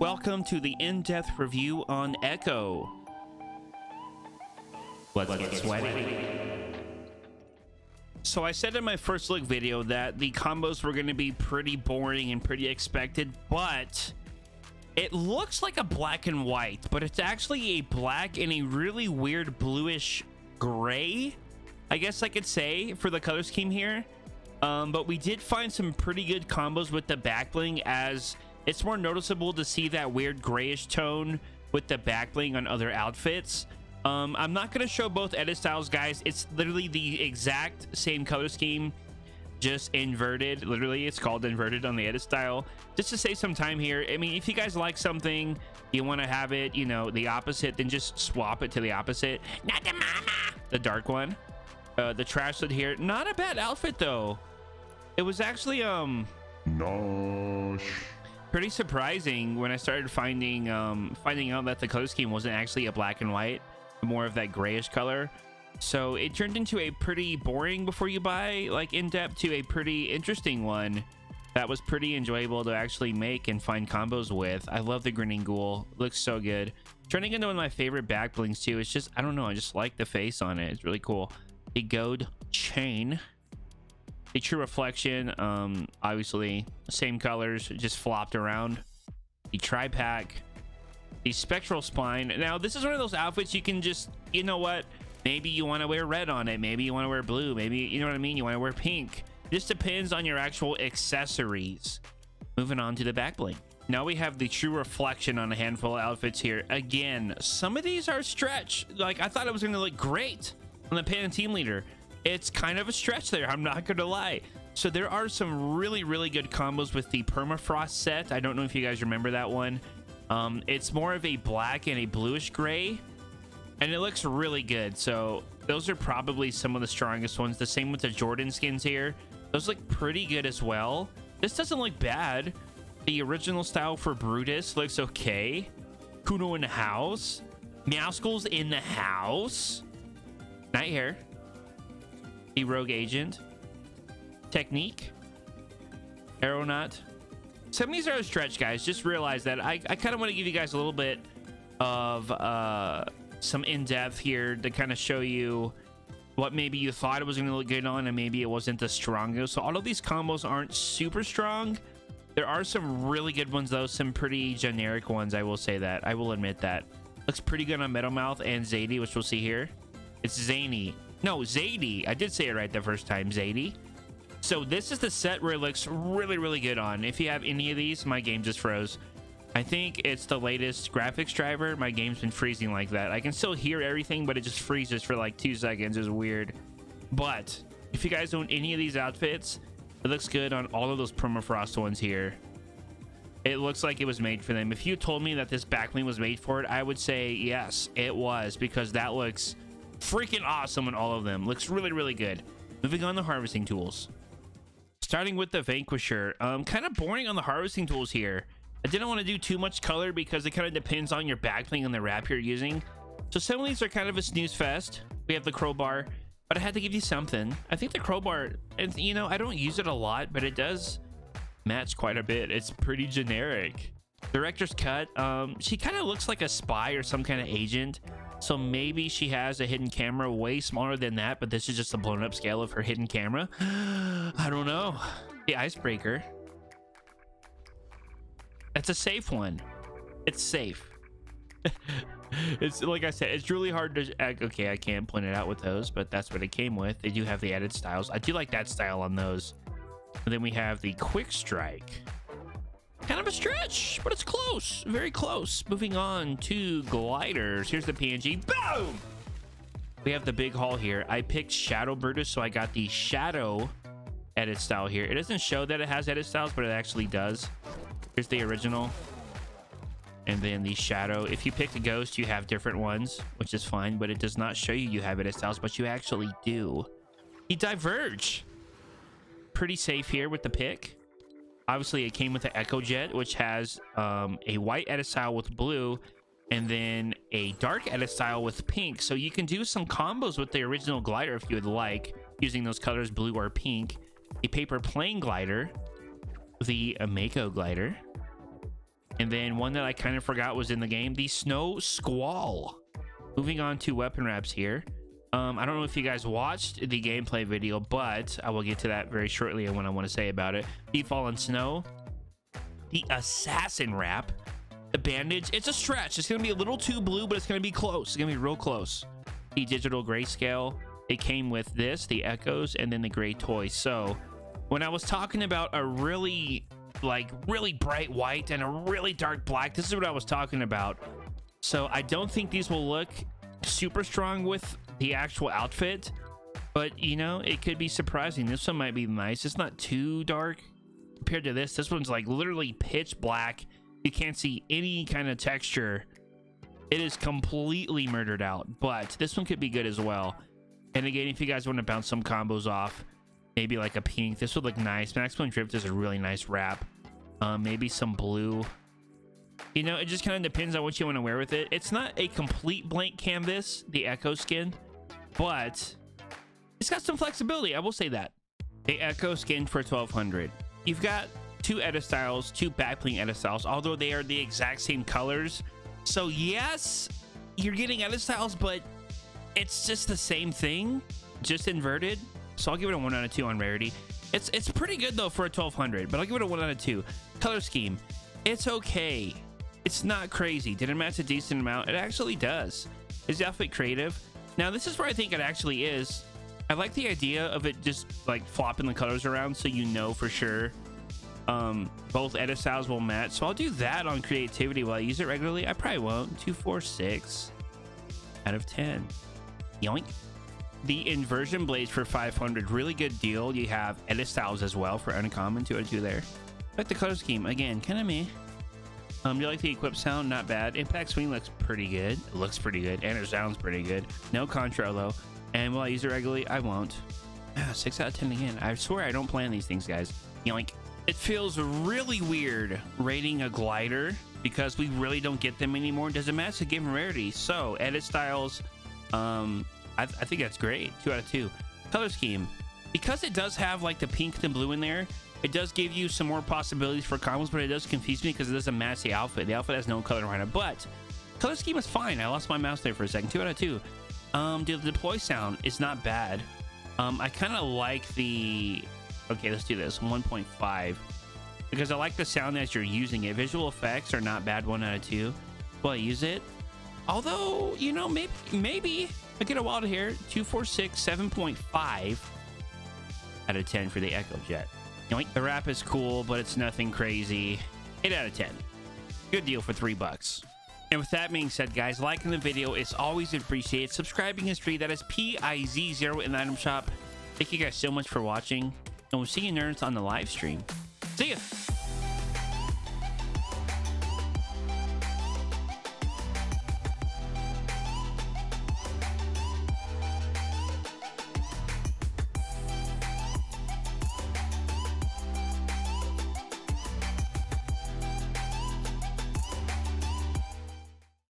Welcome to the in-depth review on Echo. Let's get sweaty. So I said in my first look video that the combos were going to be pretty boring and pretty expected, but it looks like a black and white, but it's actually a black and a really weird bluish gray, I guess I could say, for the color scheme here. But we did find some pretty good combos with the backbling, as it's more noticeable to see that weird grayish tone with the backbling on other outfits. I'm not going to show both edit styles, guys. It's literally the exact same color scheme, just inverted. Literally, it's called inverted on the edit style, just to save some time here. I mean, if you guys like something, you want to have it, you know, the opposite, then just swap it to the opposite. Not the mama, the dark one. The trash lid here. Not a bad outfit, though. It was actually pretty surprising when I started finding out that the color scheme wasn't actually a black and white, more of that grayish color. So it turned into a pretty boring before you buy, like, in depth, to a pretty interesting one that was pretty enjoyable to actually make and find combos with. I love the Grinning Ghoul. Looks so good. Turning into one of my favorite back blings too. It's just, I don't know, I just like the face on it. It's really cool. The gold chain, the True Reflection, obviously same colors, just flopped around. The Tri-Pack, the Spectral Spine. Now this is one of those outfits you can just, you know what, maybe you want to wear red on it, maybe you want to wear blue, maybe, you know what I mean, you want to wear pink. This depends on your actual accessories. Moving on to the back bling. Now we have the True Reflection on a handful of outfits here. Again, some of these are stretch. Like, I thought it was going to look great on the Pant Team Leader. It's kind of a stretch there, I'm not going to lie. So there are some really, really good combos with the Permafrost set. I don't know if you guys remember that one. It's more of a black and a bluish gray, and it looks really good. So those are probably some of the strongest ones. The same with the Jordan skins here. Those look pretty good as well. This doesn't look bad. The original style for Brutus looks okay. Kuno in the house. Meowskulls in the house. Night Hair. The Rogue Agent. Technique. Aeronaut. Some of these are a stretch, guys. Just realize that I kind of want to give you guys a little bit of some in-depth here to kind of show you what maybe you thought it was going to look good on and maybe it wasn't the strongest. So all of these combos aren't super strong. There are some really good ones, though. Some pretty generic ones, I will say that. I will admit that. Looks pretty good on Metal Mouth and Zadie, which we'll see here. It's Zany. No, Zadie. I did say it right the first time. Zadie. So this is the set where it looks really, really good on. If you have any of these, my game just froze. I think it's the latest graphics driver. My game's been freezing like that. I can still hear everything, but it just freezes for like 2 seconds. It's weird. But if you guys own any of these outfits, it looks good on all of those Permafrost ones here. It looks like it was made for them. If you told me that this backbling was made for it, I would say yes, it was, because that looks freaking awesome on all of them. Looks really, really good. Moving on to harvesting tools. Starting with the Vanquisher. Kind of boring on the harvesting tools here. I didn't want to do too much color because it kind of depends on your backbling and the wrap you're using. So some of these are kind of a snooze fest. We have the crowbar, but I had to give you something. I think the crowbar, and you know, I don't use it a lot, but it does match quite a bit. It's pretty generic. Director's Cut. She kind of looks like a spy or some kind of agent. So maybe she has a hidden camera way smaller than that, but this is just a blown up scale of her hidden camera. I don't know. The Icebreaker. That's a safe one. It's safe. It's like I said, it's really hard to... Okay, I can't point it out with those, but that's what it came with. They do have the added styles. I do like that style on those. And then we have the Quick Strike. Kind of a stretch, but it's close, very close. Moving on to gliders. Here's the PNG. Boom! We have the big haul here. I picked Shadow Brutus, so I got the Shadow edit style here. It doesn't show that it has edit styles, but it actually does. Here's the original, and then the Shadow. If you pick the Ghost, you have different ones, which is fine, but it does not show you have edit styles, but you actually do. You diverge. Pretty safe here with the pick. Obviously, it came with the Echo Jet, which has a white edit style with blue, and then a dark edit style with pink. So you can do some combos with the original glider if you would like, using those colors, blue or pink. The paper plane glider, the Mako glider, And then one that I kind of forgot was in the game, the Snow Squall. Moving on to weapon wraps here. I don't know if you guys watched the gameplay video, but I will get to that very shortly and what I want to say about it. The Fallen Snow, the Assassin wrap, the bandage. It's a stretch. It's going to be a little too blue, but it's going to be close. It's going to be real close. The Digital Grayscale. It came with this, the Echoes, and then the gray toy. So when I was talking about a really, like, really bright white and a really dark black, this is what I was talking about. So I don't think these will look super strong with the actual outfit, but you know, it could be surprising. This one might be nice. It's not too dark compared to this. This one's like literally pitch black. You can't see any kind of texture. It is completely murdered out, but this one could be good as well. And again, if you guys want to bounce some combos off, maybe like a pink, this would look nice. Max Point Drift is a really nice wrap. Maybe some blue. You know, it just kind of depends on what you want to wear with it. It's not a complete blank canvas, the Echo skin, but it's got some flexibility. I will say that. The Echo skin for 1200. You've got two edit styles, two backplane edit styles, although they are the exact same colors. So yes, you're getting edit styles, but it's just the same thing, just inverted. So I'll give it a 1 out of 2 on rarity. It's pretty good though for a 1200, but I'll give it a 1 out of 2. Color scheme, it's okay. It's not crazy. Did it match a decent amount? It actually does. Is the outfit creative? Now this is where I think it actually is. I like the idea of it just like flopping the colors around so you know for sure both edit styles will match. So I'll do that on creativity while I use it regularly. I probably won't. 2, 4, 6 out of 10. Yoink. The Inversion Blades for 500, really good deal. You have edit styles as well for uncommon, 2 out of 2 there. Like the color scheme, again, kind of meh. You like the equip sound? Not bad. Impact swing looks pretty good. It looks pretty good, and it sounds pretty good. No control though. And will I use it regularly? I won't. 6 out of 10 again. I swear I don't plan these things, guys. Yoink. It feels really weird rating a glider because we really don't get them anymore. Doesn't match the game rarity. So edit styles. I think that's great. 2 out of 2. Color scheme, because it does have like the pink and blue in there, it does give you some more possibilities for combos, but it does confuse me because it doesn't match the outfit. The outfit has no color right now, but color scheme is fine. I lost my mouse there for a second. 2 out of 2. The deploy sound is not bad. I kind of like the, okay, let's do this 1.5 because I like the sound as you're using it. Visual effects are not bad. 1 out of 2. Well, I use it. Although, you know, maybe I get a wild here. 2, 4, 6, 7.5 out of 10 for the Echo Jet. Yoink. The wrap is cool, but it's nothing crazy. 8 out of 10. Good deal for $3. And with that being said, guys, liking the video is always appreciated. Subscribing is free. That is PIZ0 in the item shop. Thank you guys so much for watching, and we'll see you nerds on the live stream. See ya.